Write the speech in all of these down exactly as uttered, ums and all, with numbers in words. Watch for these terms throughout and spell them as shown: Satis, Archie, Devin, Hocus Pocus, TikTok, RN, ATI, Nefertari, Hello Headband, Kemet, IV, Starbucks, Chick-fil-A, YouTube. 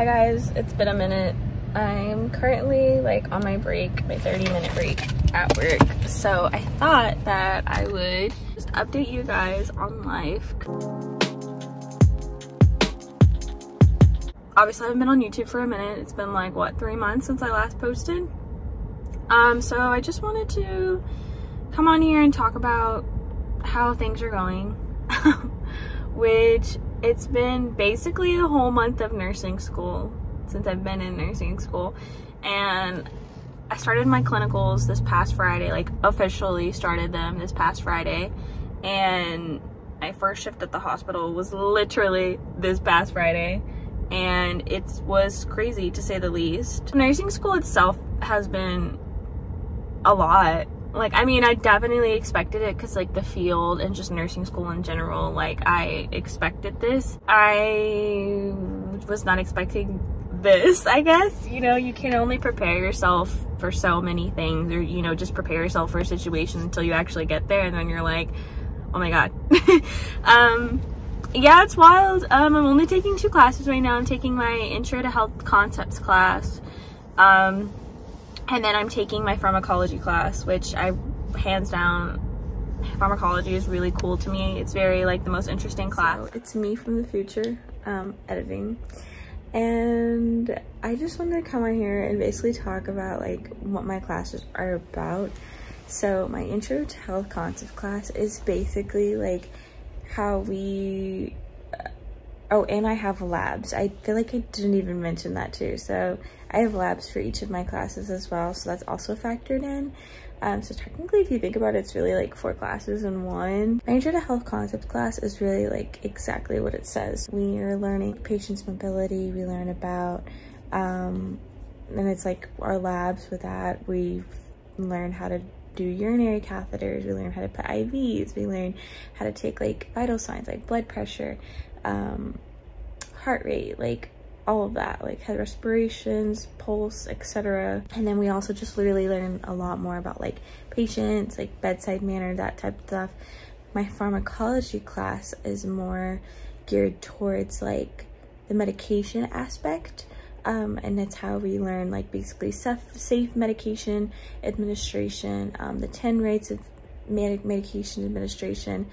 Hi guys, it's been a minute. I'm currently like on my break, my thirty minute break at work. So I thought that I would just update you guys on life. Obviously I haven't been on YouTube for a minute. It's been like, what, three months since I last posted? Um, so I just wanted to come on here and talk about how things are going, which it's been basically a whole month of nursing school since I've been in nursing school, and I started my clinicals this past Friday, like officially started them this past Friday, and my first shift at the hospital was literally this past Friday, and it was crazy to say the least. Nursing school itself has been a lot. Like, I mean, I definitely expected it because, like, the field and just nursing school in general, like, I expected this. I was not expecting this, I guess. You know, you can only prepare yourself for so many things, or, you know, just prepare yourself for a situation until you actually get there, and then you're like, oh my god. um, yeah, it's wild. Um, I'm only taking two classes right now. I'm taking my Intro to Health Concepts class. Um... And then I'm taking my pharmacology class, which I, hands down, pharmacology is really cool to me. It's very, like, the most interesting class. So it's me from the future, um, editing. And I just wanted to come on here and basically talk about, like, what my classes are about. So my Intro to Health Concepts class is basically, like, how we... Oh, and I have labs. I feel like I didn't even mention that too. So I have labs for each of my classes as well. So that's also factored in. Um, so technically, if you think about it, it's really like four classes in one. My Intro to Health Concepts class is really like exactly what it says. We are learning patients' mobility. We learn about, um, and it's like our labs with that. We learn how to do urinary catheters. We learn how to put I Vs. We learn how to take like vital signs like blood pressure, um heart rate, like all of that, like head respirations, pulse, etc. And then we also just literally learn a lot more about like patients, like bedside manner, that type of stuff. My pharmacology class is more geared towards like the medication aspect, um and that's how we learn like basically safe, safe medication administration, um the ten rates of med medication administration.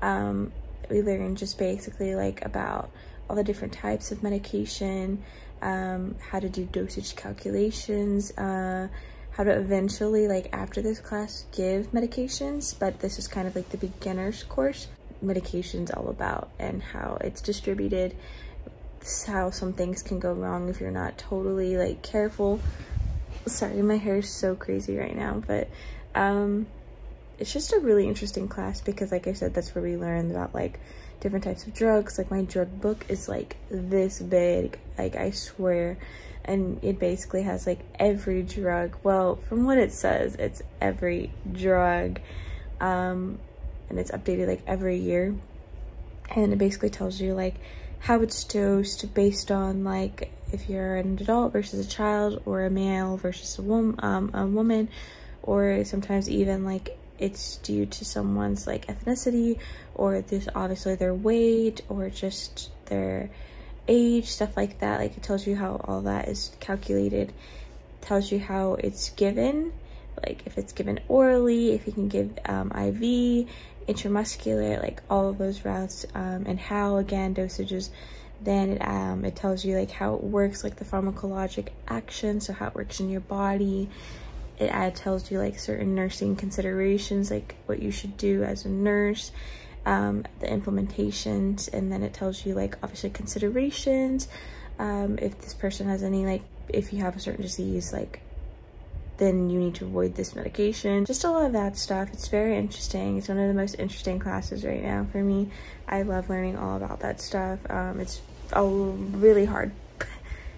um We learn just basically like about all the different types of medication, um, how to do dosage calculations, uh, how to eventually, like after this class, give medications, but this is kind of like the beginner's course. Medication's all about and how it's distributed, how some things can go wrong if you're not totally like careful. Sorry, my hair is so crazy right now, but um, it's just a really interesting class because, like I said, that's where we learn about like different types of drugs. Like my drug book is like this big, like I swear, and it basically has like every drug. Well, from what it says, it's every drug, um, and it's updated like every year, and it basically tells you like how it's dosed based on like if you're an adult versus a child, or a male versus a, wom um, a woman, or sometimes even like it's due to someone's like ethnicity, or this obviously their weight, or just their age, stuff like that. Like it tells you how all that is calculated, tells you how it's given, like if it's given orally, if you can give um, I V, intramuscular, like all of those routes, um, and how, again, dosages. Then it, um, it tells you like how it works, like the pharmacologic action, so how it works in your body. It uh, tells you like certain nursing considerations, like what you should do as a nurse, um, the implementations, and then it tells you like obviously considerations, um, if this person has any, like if you have a certain disease, like then you need to avoid this medication, just a lot of that stuff. It's very interesting. It's one of the most interesting classes right now for me. I love learning all about that stuff. Um, it's oh, really hard.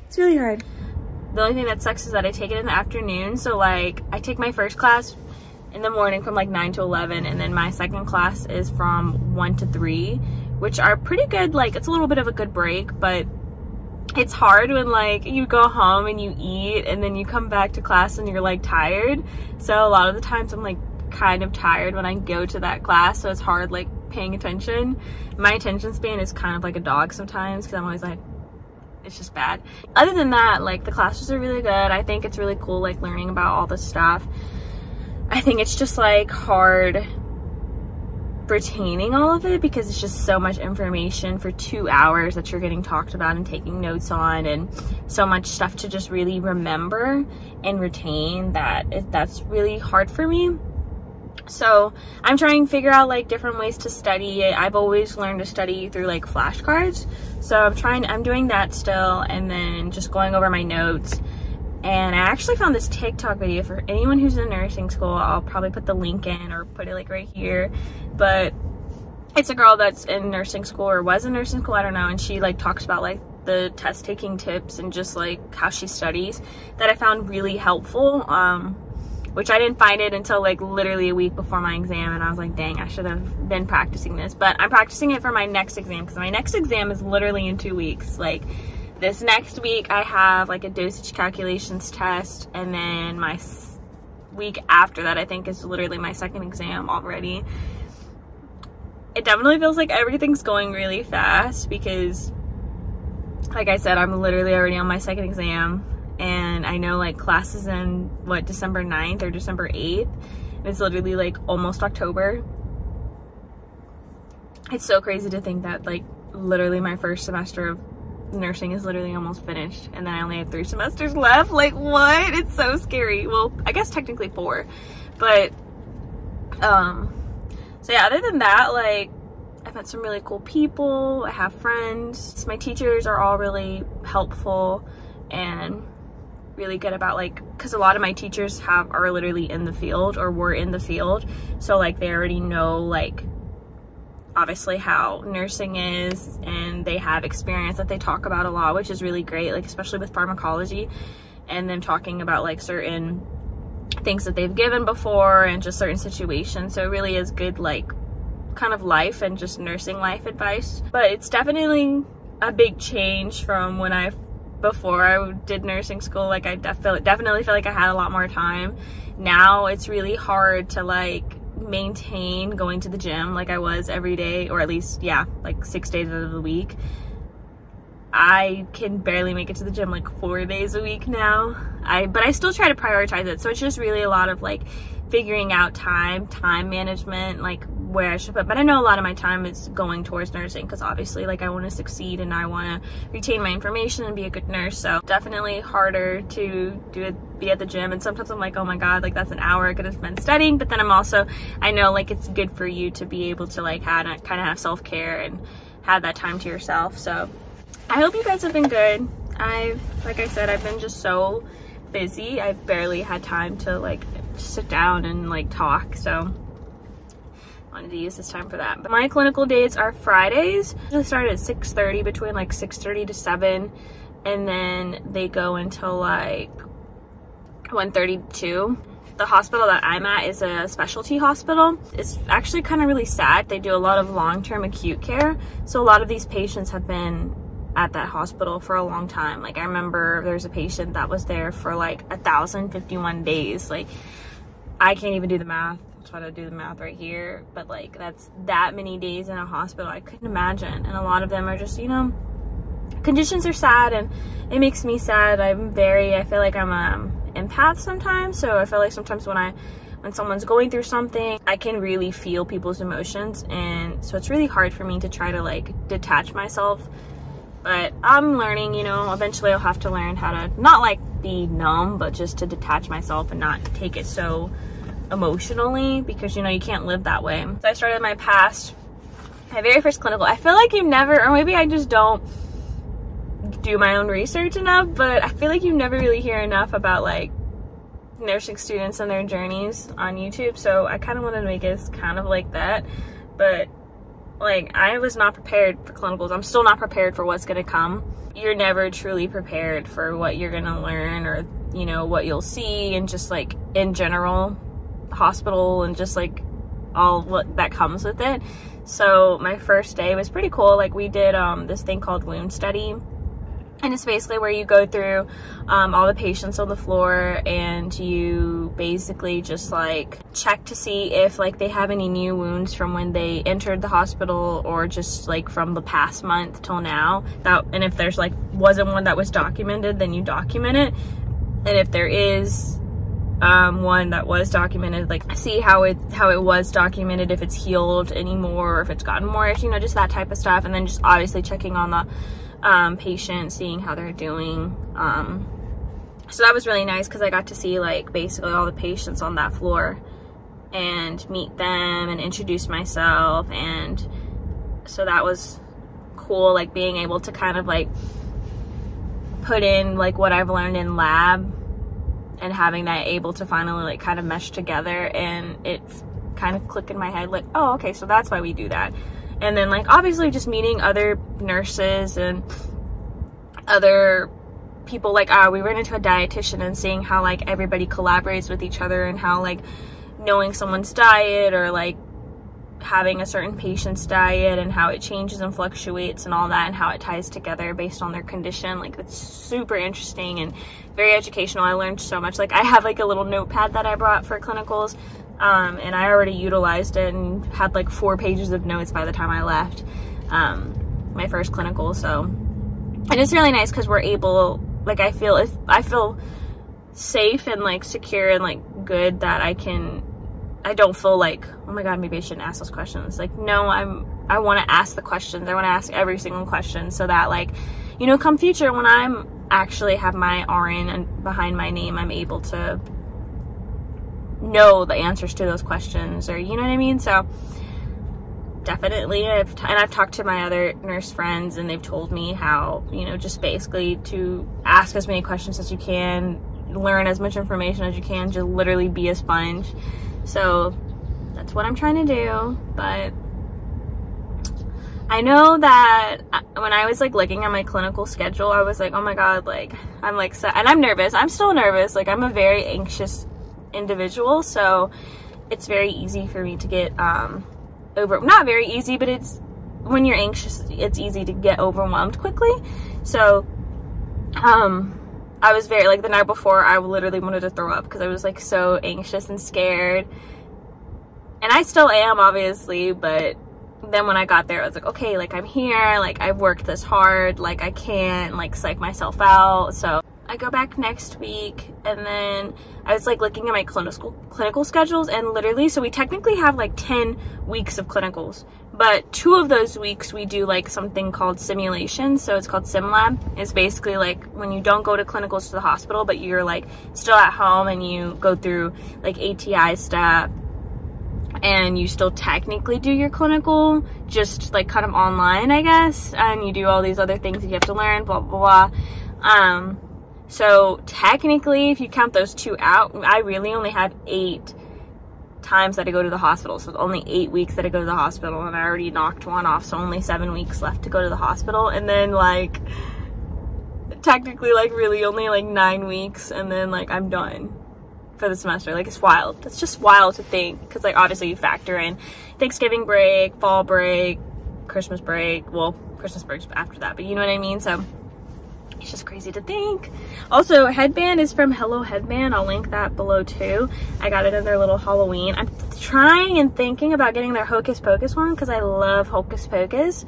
It's really hard. The only thing that sucks is that I take it in the afternoon, so like I take my first class in the morning from like nine to eleven, and then my second class is from one to three, which are pretty good. Like it's a little bit of a good break, but it's hard when like you go home and you eat and then you come back to class and you're like tired. So a lot of the times I'm like kind of tired when I go to that class, so it's hard like paying attention. My attention span is kind of like a dog sometimes because I'm always like it's just bad. Other than that, like, the classes are really good. I think it's really cool, like, learning about all this stuff. I think it's just, like, hard retaining all of it because it's just so much information for two hours that you're getting talked about and taking notes on, and so much stuff to just really remember and retain that it, that's really hard for me. So I'm trying to figure out, like, different ways to study it. I've always learned to study through, like, flashcards. So I'm trying, I'm doing that still, and then just going over my notes. And I actually found this TikTok video for anyone who's in nursing school. I'll probably put the link in or put it, like, right here. But it's a girl that's in nursing school or was in nursing school, I don't know. And she, like, talks about, like, the test taking tips and just, like, how she studies, that I found really helpful. Um, which I didn't find it until, like, literally a week before my exam, and I was like, dang, I should have been practicing this. But I'm practicing it for my next exam, because my next exam is literally in two weeks. Like, this next week I have, like, a dosage calculations test, and then my s week after that I think is literally my second exam already. It definitely feels like everything's going really fast because, like I said, I'm literally already on my second exam. And I know, like, classes in, what, December ninth or December eighth, and it's literally, like, almost October. It's so crazy to think that, like, literally my first semester of nursing is literally almost finished, and then I only have three semesters left. Like, what? It's so scary. Well, I guess technically four, but um so yeah, other than that, like, I've met some really cool people. I have friends. My teachers are all really helpful and really good about, like, because a lot of my teachers have are literally in the field or were in the field, so, like, they already know, like, obviously how nursing is, and they have experience that they talk about a lot, which is really great, like, especially with pharmacology, and then talking about, like, certain things that they've given before and just certain situations. So it really is good, like, kind of life and just nursing life advice. But it's definitely a big change from when I before I did nursing school. Like, I def feel, definitely feel like I had a lot more time. Now it's really hard to, like, maintain going to the gym like I was every day, or at least, yeah, like, six days out of the week. I can barely make it to the gym, like, four days a week now. I but I still try to prioritize it, so it's just really a lot of, like, figuring out time time management, like, where I should put. But I know a lot of my time is going towards nursing, because obviously, like, I want to succeed and I want to retain my information and be a good nurse. So definitely harder to do it, be at the gym. And sometimes I'm like, oh my god, like, that's an hour I could have spent studying. But then I'm also, I know, like, it's good for you to be able to, like, kind of have self-care and have that time to yourself. So I hope you guys have been good. I've, like I said, I've been just so busy. I've barely had time to, like, sit down and, like, talk. So I wanted to use this time for that. But my clinical days are Fridays. They start at six thirty, between, like, six thirty to seven, and then they go until, like, one thirty to two. The hospital that I'm at is a specialty hospital. It's actually kind of really sad. They do a lot of long-term acute care, so a lot of these patients have been at that hospital for a long time. Like, I remember there's a patient that was there for, like, one thousand fifty-one days. Like, I can't even do the math. I'll try to do the math right here, but, like, that's that many days in a hospital. I couldn't imagine. And a lot of them are just, you know, conditions are sad, and it makes me sad. I'm very, I feel like I'm an empath sometimes, so I feel like sometimes when I when someone's going through something, I can really feel people's emotions, and so it's really hard for me to try to, like, detach myself. But I'm learning, you know, eventually I'll have to learn how to not, like, be numb, but just to detach myself and not take it so emotionally, because, you know, you can't live that way. So I started my past, my very first clinical. I feel like you never, or maybe I just don't do my own research enough, but I feel like you never really hear enough about, like, nursing students and their journeys on YouTube. So I kind of wanted to make it kind of like that, but, like, I was not prepared for clinicals. I'm still not prepared for what's gonna come. You're never truly prepared for what you're gonna learn, or, you know, what you'll see, and just, like, in general, hospital, and just, like, all what that comes with it. So my first day was pretty cool. Like, we did um, this thing called wound study, And it's basically where you go through um, all the patients on the floor, and you basically just like check to see if like they have any new wounds from when they entered the hospital, or just like from the past month till now. That, and if there's like wasn't one that was documented, then you document it. And if there is um, one that was documented, like see how it how it was documented, if it's healed anymore, or if it's gotten worse, you know, just that type of stuff. And then just obviously checking on the um patient, seeing how they're doing. Um so that was really nice because I got to see like basically all the patients on that floor and meet them and introduce myself, and so that was cool, like being able to kind of like put in like what I've learned in lab and having that able to finally like kind of mesh together, and it's kind of click in my head like, oh, okay, so that's why we do that. And then like obviously just meeting other nurses and other people, like uh, we ran into a dietitian, and seeing how like everybody collaborates with each other, and how like knowing someone's diet, or like having a certain patient's diet, and how it changes and fluctuates and all that, and how it ties together based on their condition. Like it's super interesting and very educational. I learned so much. Like I have like a little notepad that I brought for clinicals. Um, and I already utilized it and had like four pages of notes by the time I left um, my first clinical. So, and it's really nice because we're able, like I feel, if I feel safe and like secure and like good that I can, I don't feel like, oh my God, maybe I shouldn't ask those questions. Like, no, I'm, I want to ask the questions. I want to ask every single question so that like, you know, come future when I'm actually have my R N and behind my name, I'm able to know the answers to those questions, or you know what I mean. So definitely I've t and I've talked to my other nurse friends, and they've told me how, you know, just basically to ask as many questions as you can, learn as much information as you can, just literally be a sponge. So that's what I'm trying to do. But I know that when I was like looking at my clinical schedule, I was like, oh my God, like I'm like so, and I'm nervous, I'm still nervous, like I'm a very anxious individual, so it's very easy for me to get um over, not very easy, but it's when you're anxious it's easy to get overwhelmed quickly. So um I was very, like the night before I literally wanted to throw up because I was like so anxious and scared, and I still am obviously, but then when I got there I was like, okay, like I'm here, like I've worked this hard, like I can't like psych myself out. So I go back next week, and then I was like looking at my clinical clinical schedules, and literally, so we technically have like ten weeks of clinicals, but two of those weeks we do like something called simulation. So it's called sim lab. It's basically like when you don't go to clinicals to the hospital, but you're like still at home and you go through like A T I stuff, and you still technically do your clinical, just like kind of online, I guess. And you do all these other things that you have to learn, blah, blah, blah. Um, So technically, if you count those two out, I really only have eight times that I go to the hospital. So it's only eight weeks that I go to the hospital, and I already knocked one off. So only seven weeks left to go to the hospital. And then like, technically like really only like nine weeks. And then like, I'm done for the semester. Like it's wild. It's just wild to think. Cause like obviously you factor in Thanksgiving break, fall break, Christmas break. Well, Christmas break's after that, but you know what I mean? So it's just crazy to think. Also, headband is from Hello Headband. I'll link that below too. I got it in their little Halloween. I'm trying and thinking about getting their Hocus Pocus one because I love Hocus Pocus.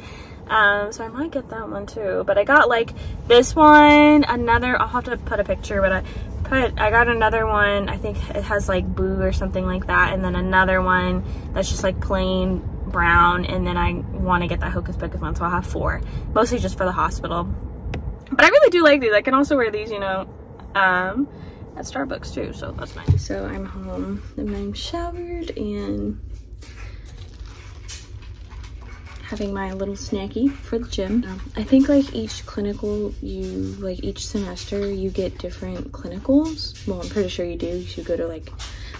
Um, so I might get that one too. But I got like this one, another, I'll have to put a picture, but I put, I got another one. I think it has like boo or something like that. And then another one that's just like plain brown. And then I want to get that Hocus Pocus one. So I'll have four, mostly just for the hospital. But I really do like these. I can also wear these, you know, um, at Starbucks too, so that's nice. So I'm home and I'm showered and having my little snacky for the gym. Um, I think like each clinical you, like each semester you get different clinicals. Well, I'm pretty sure you do. You should go to like,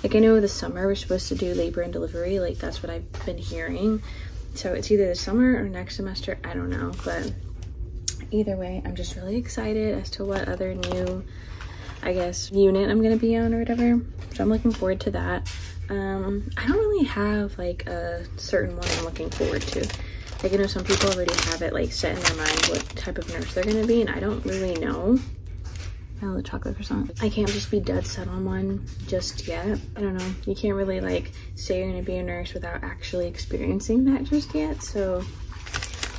like I know this summer we're supposed to do labor and delivery. Like that's what I've been hearing. So it's either this summer or next semester. I don't know, but either way, I'm just really excited as to what other new, I guess, unit I'm gonna be on or whatever. So I'm looking forward to that. Um, I don't really have like a certain one I'm looking forward to. Like, I know some people already have it, like, set in their mind what type of nurse they're gonna be, and I don't really know. I love the chocolate croissant. I can't just be dead set on one just yet. I don't know. You can't really, like, say you're gonna be a nurse without actually experiencing that just yet, so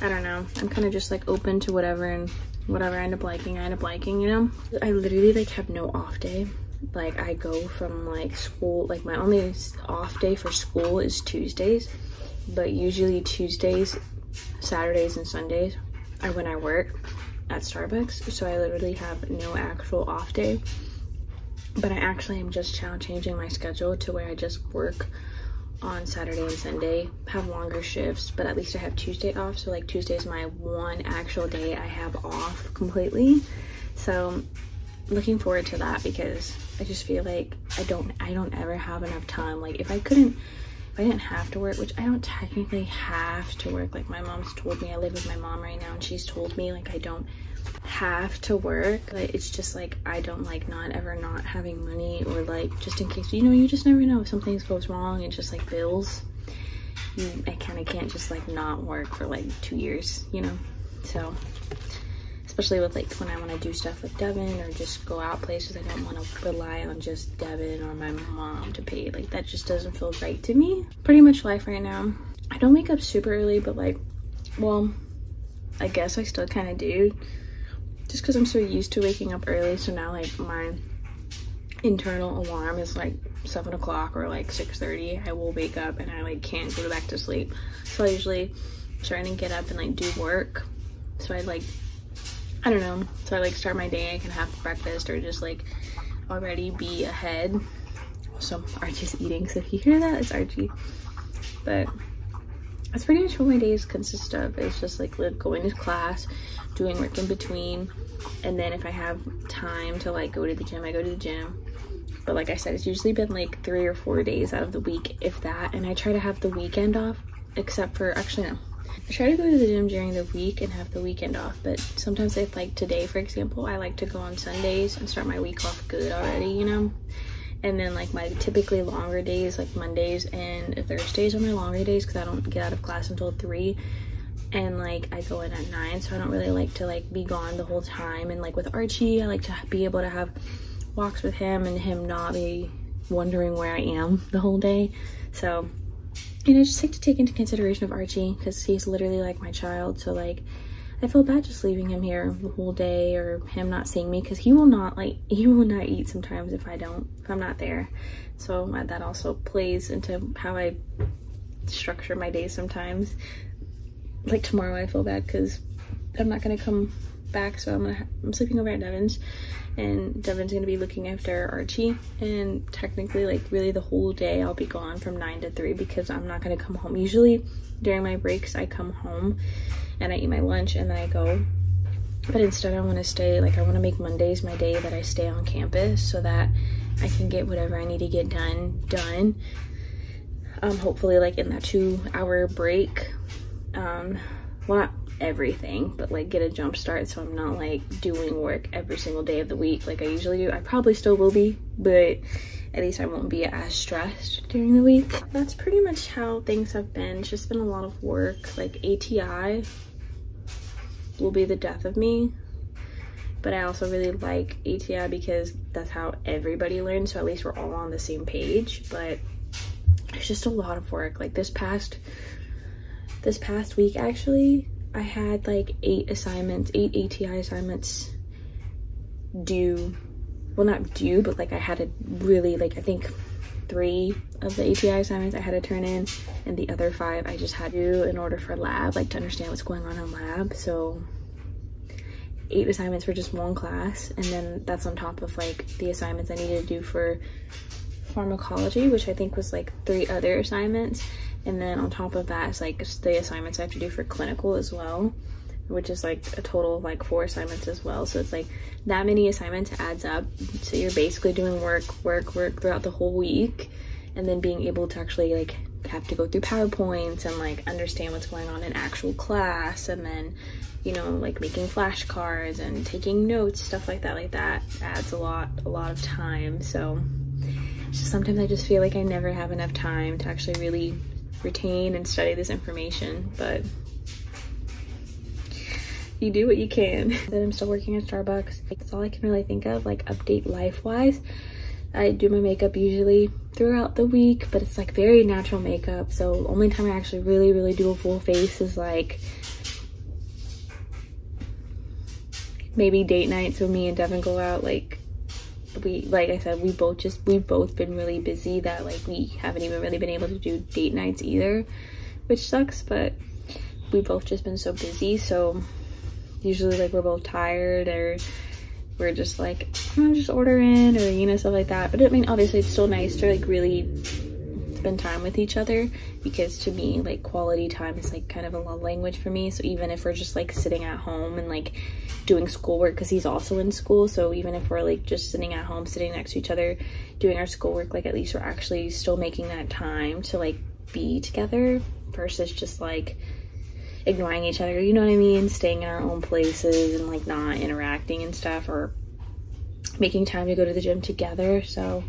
I don't know. I'm kind of just, like, open to whatever, and whatever I end up liking, I end up liking, you know? I literally, like, have no off day. Like, I go from, like, school, like, my only off day for school is Tuesdays, but usually Tuesdays, Saturdays, and Sundays are when I work at Starbucks, so I literally have no actual off day, but I actually am just changing my schedule to where I just work on Saturday and Sunday, have longer shifts, but at least I have Tuesday off, so, like, Tuesday is my one actual day I have off completely, so looking forward to that, because I just feel like I don't I don't ever have enough time. Like, if I couldn't if I didn't have to work, which I don't technically have to work, like, my mom's told me, I live with my mom right now, and she's told me, like, I don't have to work, but it's just like I don't like not ever not having money, or, like, just in case, you know, you just never know if something goes wrong, and just, like, bills, you, I kind of can't just, like, not work for, like, two years, you know? So especially with, like, when I want to do stuff with Devin, or just go out places, I don't want to rely on just Devin or my mom to pay. Like, that just doesn't feel right to me. Pretty much life right now. I don't wake up super early, but, like, well, I guess I still kind of do, just because I'm so used to waking up early. So now, like, my internal alarm is, like, seven o'clock or, like, six thirty. I will wake up, and I, like, can't go back to sleep. So I usually try to get up and, like, do work. So I, like, I don't know, so I, like, start my day, I can have breakfast, or just, like, already be ahead. Also, Archie's eating, so if you hear that, it's Archie. But that's pretty much what my days consist of. It's just, like, going to class, doing work in between, and then if I have time to, like, go to the gym, I go to the gym. But like I said, it's usually been, like, three or four days out of the week, if that, and I try to have the weekend off, except for, actually, no. I try to go to the gym during the week and have the weekend off, but sometimes, I like today, for example, I like to go on Sundays and start my week off good already, you know? And then, like, my typically longer days, like Mondays and Thursdays are my longer days, because I don't get out of class until three, and, like, I go in at nine, so I don't really like to, like, be gone the whole time. And, like, with Archie, I like to be able to have walks with him and him not be wondering where I am the whole day. So, and I just like to take into consideration of Archie, because he's literally, like, my child, so, like, I feel bad just leaving him here the whole day, or him not seeing me, because he will not, like, he will not eat sometimes if I don't, if I'm not there. So that also plays into how I structure my day sometimes. Like, tomorrow I feel bad because I'm not going to come back, so I'm gonna, I'm sleeping over at Devin's, and Devin's gonna be looking after Archie, and technically, like, really the whole day I'll be gone from nine to three, because I'm not gonna come home. Usually during my breaks I come home and I eat my lunch and then I go, but instead I want to stay, like, I want to make Mondays my day that I stay on campus, so that I can get whatever I need to get done done um hopefully, like, in that two hour break. Um well, not everything, but, like, get a jump start, so I'm not, like, doing work every single day of the week like I usually do. I probably still will be, but at least I won't be as stressed during the week. That's pretty much how things have been. It's just been a lot of work. Like, A T I will be the death of me, but I also really like A T I because that's how everybody learns, so at least we're all on the same page. But it's just a lot of work. Like, this past this past week, actually, I had, like, eight assignments, eight A T I assignments due. Well, not due, but, like, I had to really, like, I think three of the A T I assignments I had to turn in, and the other five I just had to in order for lab, like, to understand what's going on in lab. So eight assignments for just one class, and then that's on top of, like, the assignments I needed to do for pharmacology, which I think was, like, three other assignments. And then on top of that is, like, the assignments I have to do for clinical as well, which is, like, a total of, like, four assignments as well. So it's, like, that many assignments adds up. So you're basically doing work, work, work throughout the whole week, and then being able to actually, like, have to go through PowerPoints and, like, understand what's going on in actual class, and then, you know, like, making flashcards and taking notes, stuff like that, like that adds a lot, a lot of time. So sometimes I just feel like I never have enough time to actually really retain and study this information, but you do what you can. Then I'm still working at Starbucks. That's all I can really think of, like update life-wise. I do my makeup usually throughout the week, but it's like very natural makeup. So only time I actually really, really do a full face is like maybe date nights when me and Devin go out. Like we, like I said, we both just, we've both been really busy that like we haven't even really been able to do date nights either, which sucks, but we've both just been so busy. So usually like we're both tired or we're just like, I'm just ordering, or you know, stuff like that. But I mean, obviously it's still nice to like really spend time with each other, because to me like quality time is like kind of a love language for me. So even if we're just like sitting at home and like doing schoolwork, because he's also in school, so even if we're like just sitting at home sitting next to each other doing our schoolwork, like at least we're actually still making that time to like be together versus just like ignoring each other, you know what I mean, staying in our own places and like not interacting and stuff, or making time to go to the gym together. So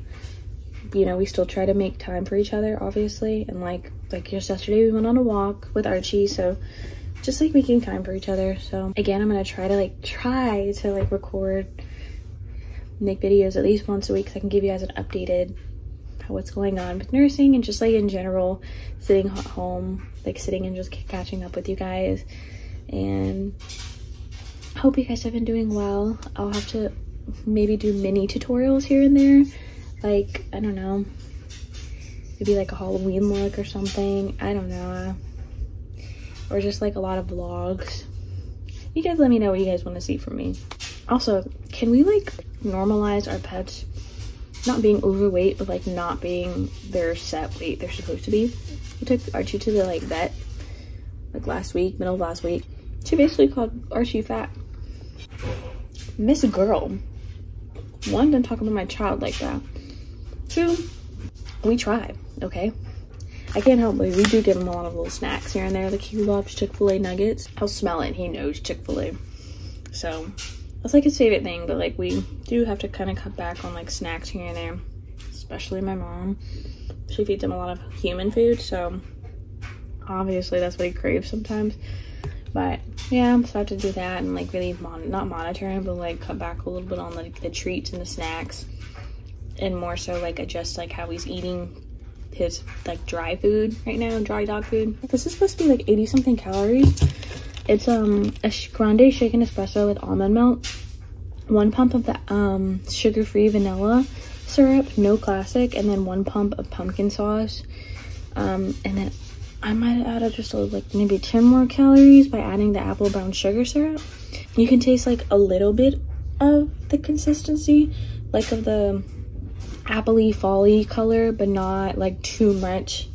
you know, we still try to make time for each other, obviously. And like like just yesterday we went on a walk with Archie, so just like making time for each other. So again, I'm gonna try to like try to like record, make videos at least once a week so I can give you guys an updated how what's going on with nursing and just like in general sitting at home, like sitting and just catching up with you guys. And hope you guys have been doing well. I'll have to maybe do mini tutorials here and there, like I don't know, maybe like a Halloween look or something, I don't know, or just like a lot of vlogs. You guys let me know what you guys want to see from me. Also, can we like normalize our pets not being overweight, but like not being their set weight they're supposed to be? We took Archie to the like vet like last week, middle of last week. She basically called Archie fat. Miss Girl, one, don't talk about my child like that. Two, we try, okay? I can't help but we do give him a lot of little snacks here and there. Like he loves Chick-fil-A nuggets. I'll smell it and he knows Chick-fil-A. So that's like his favorite thing, but like we do have to kind of cut back on like snacks here and there, especially my mom. She feeds him a lot of human food, so obviously that's what he craves sometimes. But yeah, so I have to do that and like really mon not monitor him, but like cut back a little bit on like the treats and the snacks, and more so like adjust like how he's eating his like dry food right now, dry dog food. This is supposed to be like eighty something calories. It's um a grande shaken espresso with almond milk, one pump of the um sugar-free vanilla syrup, no classic, and then one pump of pumpkin sauce, um and then I might add just like maybe ten more calories by adding the apple brown sugar syrup. You can taste like a little bit of the consistency like of the appley folly color, but not like too much.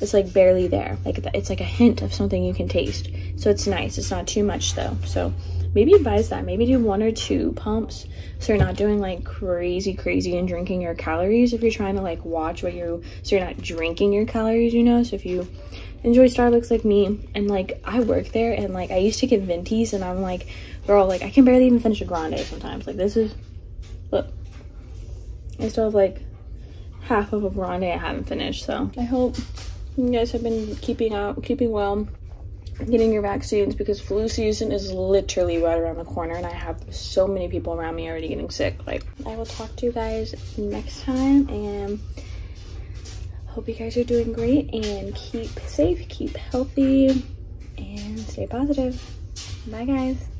It's like barely there, like it's like a hint of something you can taste, so it's nice. It's not too much though, so maybe advise that, maybe do one or two pumps, so you're not doing like crazy crazy and drinking your calories. If you're trying to like watch what you, so you're not drinking your calories, you know. So if you enjoy Starbucks like me, and like I work there, and like I used to get Ventis, and I'm like, girl, like I can barely even finish a grande sometimes. Like this is, look, I still have like half of a grande I haven't finished. So I hope you guys have been keeping up, keeping well, getting your vaccines, because flu season is literally right around the corner, and I have so many people around me already getting sick. Like, I will talk to you guys next time, and hope you guys are doing great, and keep safe, keep healthy, and stay positive. Bye guys.